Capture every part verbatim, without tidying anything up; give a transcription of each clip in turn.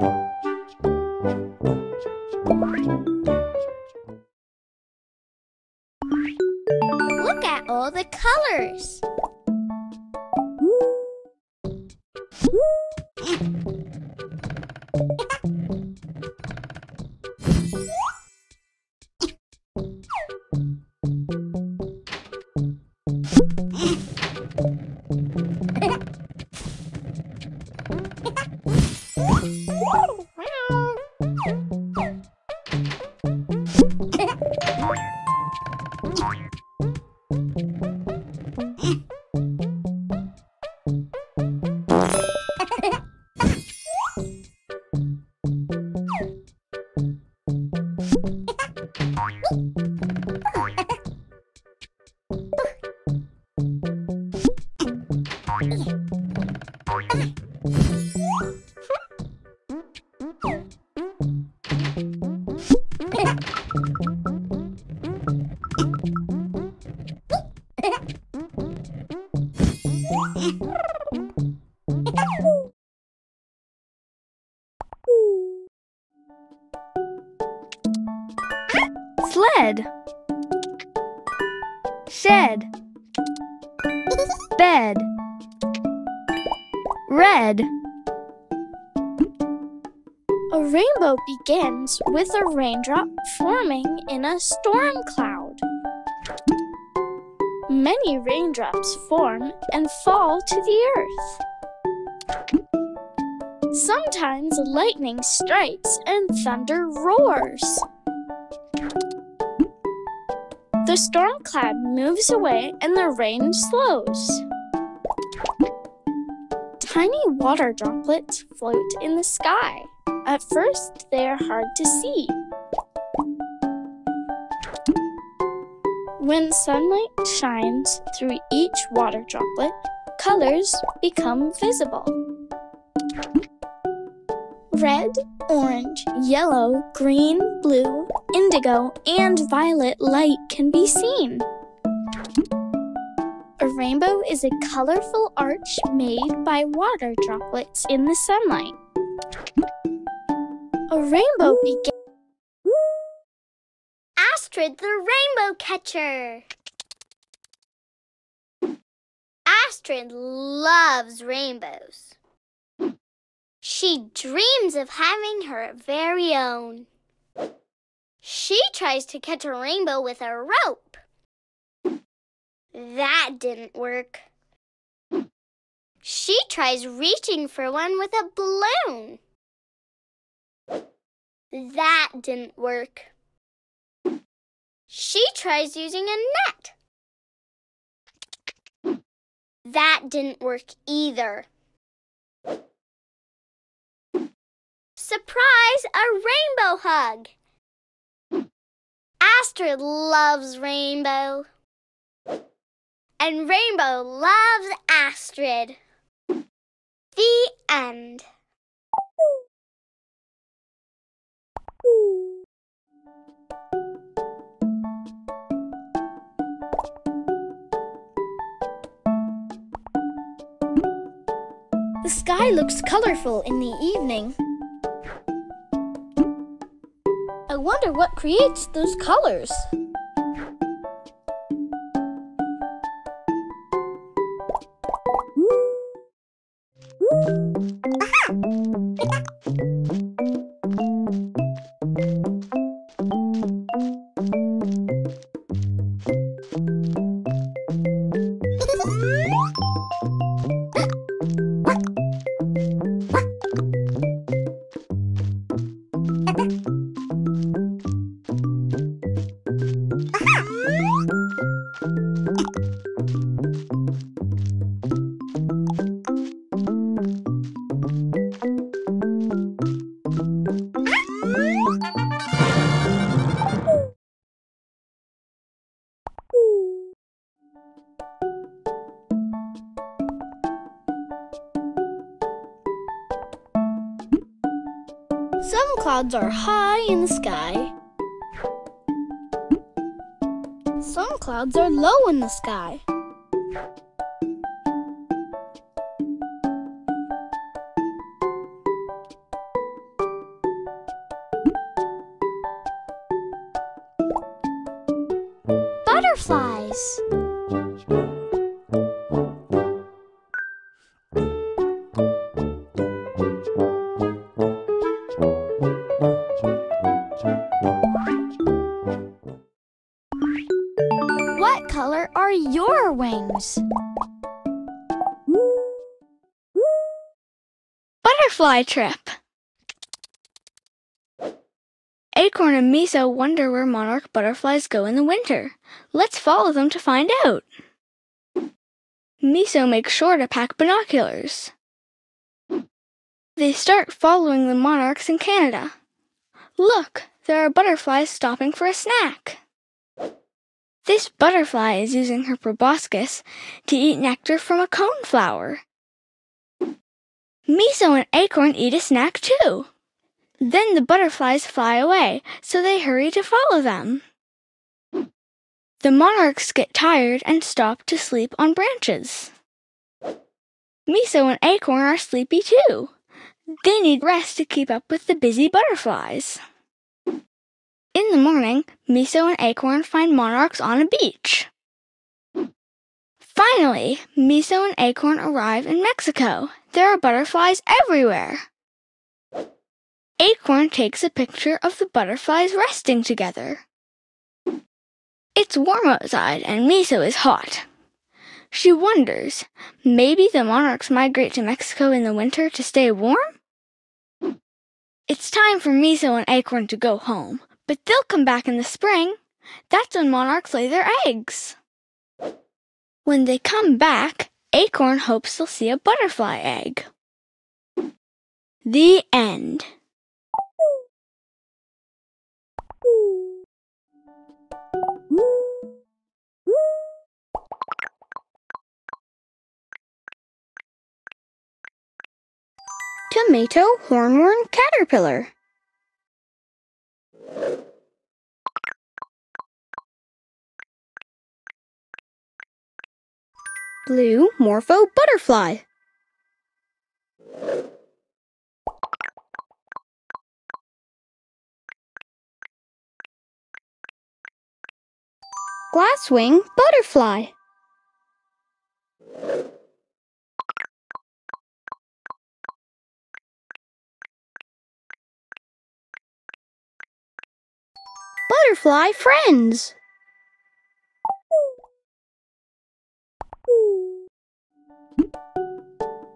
Look at all the colors. Sled, shed, bed, red. A rainbow begins with a raindrop forming in a storm cloud. Many raindrops form and fall to the earth. Sometimes lightning strikes and thunder roars. The storm cloud moves away and the rain slows. Tiny water droplets float in the sky. At first, they are hard to see. When sunlight shines through each water droplet, colors become visible. Red, orange, yellow, green, blue, indigo, and violet light can be seen. A rainbow is a colorful arch made by water droplets in the sunlight. A rainbow begins. Astrid the Rainbow Catcher. Astrid loves rainbows. She dreams of having her very own. She tries to catch a rainbow with a rope. That didn't work. She tries reaching for one with a balloon. That didn't work. She tries using a net. That didn't work either. Surprise! A rainbow hug! Astrid loves rainbow. And rainbow loves Astrid. The end. The sky looks colorful in the evening. I wonder what creates those colors. Some clouds are high in the sky. Some clouds are low in the sky. butterflies. What color are your wings? Butterfly trip. Acorn and Miso wonder where monarch butterflies go in the winter. Let's follow them to find out. Miso makes sure to pack binoculars. They start following the monarchs in Canada. Look, there are butterflies stopping for a snack. This butterfly is using her proboscis to eat nectar from a cone flower. Miso and Acorn eat a snack too. Then the butterflies fly away, so they hurry to follow them. The monarchs get tired and stop to sleep on branches. Miso and Acorn are sleepy too. They need rest to keep up with the busy butterflies. In the morning, Miso and Acorn find monarchs on a beach. Finally, Miso and Acorn arrive in Mexico. There are butterflies everywhere. Acorn takes a picture of the butterflies resting together. It's warm outside and Miso is hot. She wonders, maybe the monarchs migrate to Mexico in the winter to stay warm? It's time for Miso and Acorn to go home, but they'll come back in the spring. That's when monarchs lay their eggs. When they come back, Acorn hopes they'll see a butterfly egg. The end. Tomato hornworm caterpillar. Blue Morpho butterfly. Glasswing butterfly. Butterfly friends.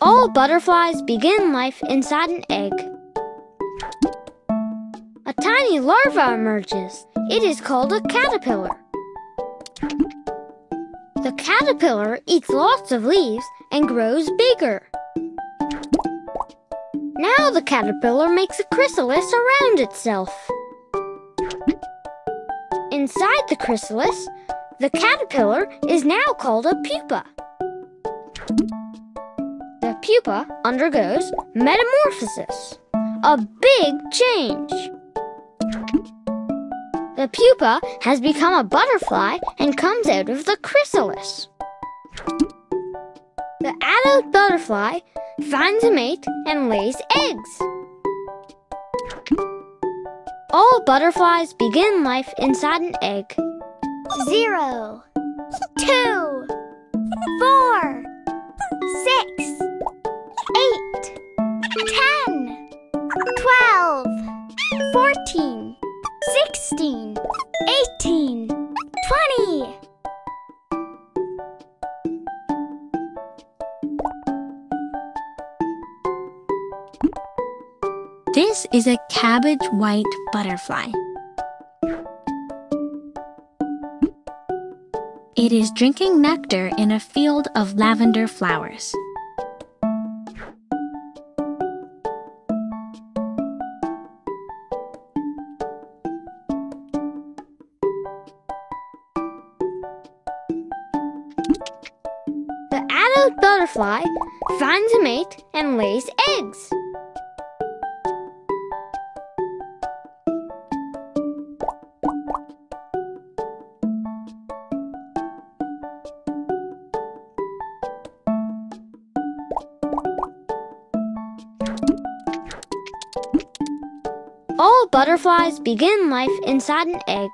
All butterflies begin life inside an egg. A tiny larva emerges. It is called a caterpillar. The caterpillar eats lots of leaves and grows bigger. Now the caterpillar makes a chrysalis around itself. Inside the chrysalis, the caterpillar is now called a pupa. The pupa undergoes metamorphosis, a big change. The pupa has become a butterfly and comes out of the chrysalis. The adult butterfly finds a mate and lays eggs. All butterflies begin life inside an egg. Zero, two, four, six, eight, ten, twelve, fourteen, sixteen, eighteen, twenty. This is a cabbage white butterfly. It is drinking nectar in a field of lavender flowers. The adult butterfly finds a mate and lays eggs. All butterflies begin life inside an egg.